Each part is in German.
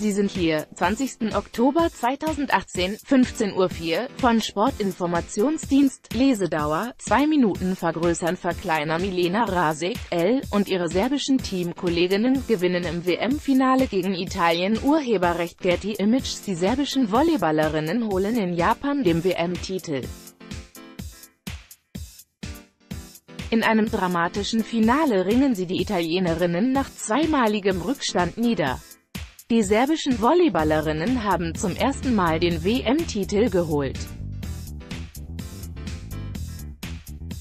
Sie sind hier, 20. Oktober 2018, 15:04 Uhr, von Sportinformationsdienst, Lesedauer, 2 Minuten vergrößern verkleinern. Milena Rasic, L. und ihre serbischen Teamkolleginnen gewinnen im WM-Finale gegen Italien. Urheberrecht Getty Images. Die serbischen Volleyballerinnen holen in Japan den WM-Titel. In einem dramatischen Finale ringen sie die Italienerinnen nach zweimaligem Rückstand nieder. Die serbischen Volleyballerinnen haben zum ersten Mal den WM-Titel geholt.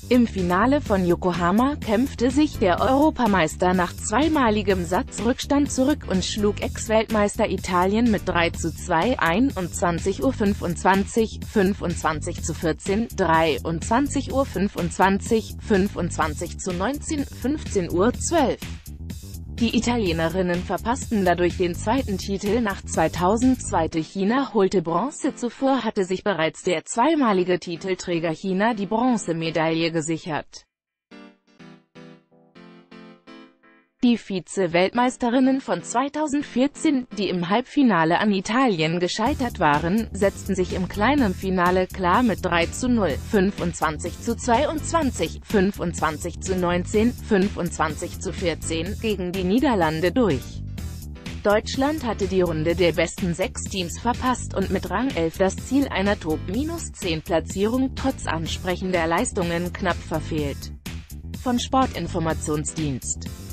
Im Finale von Yokohama kämpfte sich der Europameister nach zweimaligem Satzrückstand zurück und schlug Ex-Weltmeister Italien mit 3:2, 21:25, 25:14, 23:25, 25:19, 15:12. Die Italienerinnen verpassten dadurch den zweiten Titel nach 2002. China holte Bronze. Zuvor hatte sich bereits der zweimalige Titelträger China die Bronzemedaille gesichert. Die Vize-Weltmeisterinnen von 2014, die im Halbfinale an Italien gescheitert waren, setzten sich im kleinen Finale klar mit 3:0, 25:22, 25:19, 25:14 gegen die Niederlande durch. Deutschland hatte die Runde der besten 6 Teams verpasst und mit Rang 11 das Ziel einer Top-10-Platzierung trotz ansprechender Leistungen knapp verfehlt. Von Sportinformationsdienst.